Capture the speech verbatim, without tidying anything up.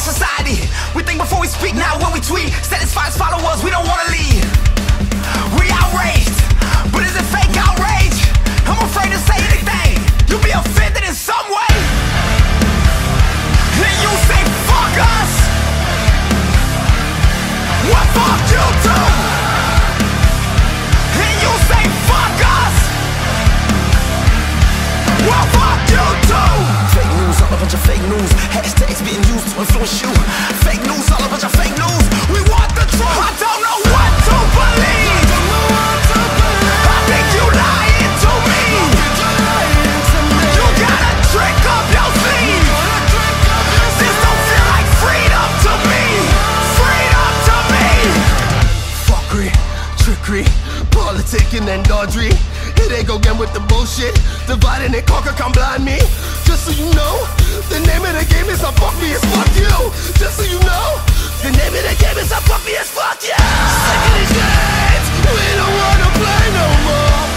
fake society. We think before we speak, not when we tweet. Satisfies followers, we don't wanna lead. We outraged, but is it fake outrage? I'm afraid to say anything. You'll be offended in some way, and you say fuck us. What fuck you do? And you say fuck us. What fuck you do? Fake news, all a bunch of fake news. Hashtags being used to influence you. Fake news, all a bunch of fake news. We want the truth. I don't know what to believe. Politicking and dodgery. Here they go again with the bullshit. Dividing and conquer, come blind me. Just so you know, the name of the game is I fuck me as fuck you. Just so you know, the name of the game is I fuck me as fuck you. Sick of these games, we don't wanna play no more.